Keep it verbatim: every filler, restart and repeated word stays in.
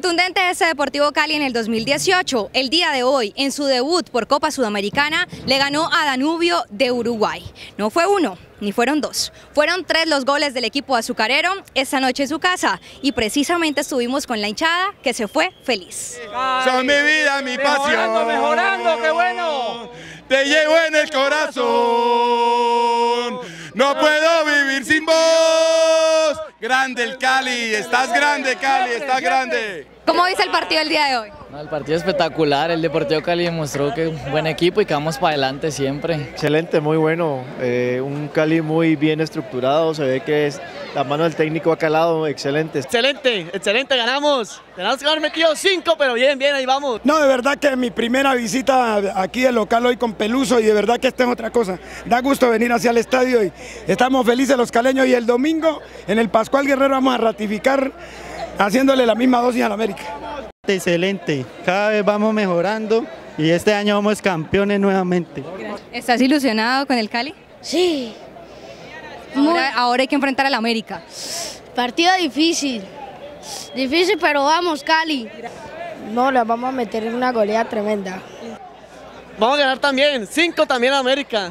Contundente ese Deportivo Cali en el dos mil dieciocho, el día de hoy, en su debut por Copa Sudamericana, le ganó a Danubio de Uruguay. No fue uno, ni fueron dos, fueron tres los goles del equipo azucarero esta noche en su casa, y precisamente estuvimos con la hinchada que se fue feliz. Cali, son mi vida, mi pasión. Mejorando, mejorando, qué bueno. Te llevo en el corazón, no puedo vivir sin vos. Grande el Cali, estás grande Cali, estás grande. ¿Cómo viste el partido el día de hoy? No, el partido espectacular, el Deportivo Cali demostró que es un buen equipo y que vamos para adelante siempre. Excelente, muy bueno, eh, un Cali muy bien estructurado, se ve que es, la mano del técnico ha calado, excelente. Excelente, excelente, ganamos, tenemos que haber metido cinco, pero bien, bien, ahí vamos. No, de verdad que mi primera visita aquí de local hoy con Peluso, y de verdad que esta es otra cosa, da gusto venir hacia el estadio y estamos felices los caleños, y el domingo en el Pascual Guerrero vamos a ratificar haciéndole la misma dosis a la América. Excelente, cada vez vamos mejorando y este año vamos campeones nuevamente. ¿Estás ilusionado con el Cali? Sí. Ahora, ahora hay que enfrentar al América. Partido difícil, difícil, pero vamos Cali. No, le vamos a meter una goleada tremenda. Vamos a ganar también, cinco también a América.